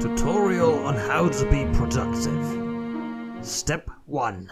Tutorial on how to be productive. Step 1.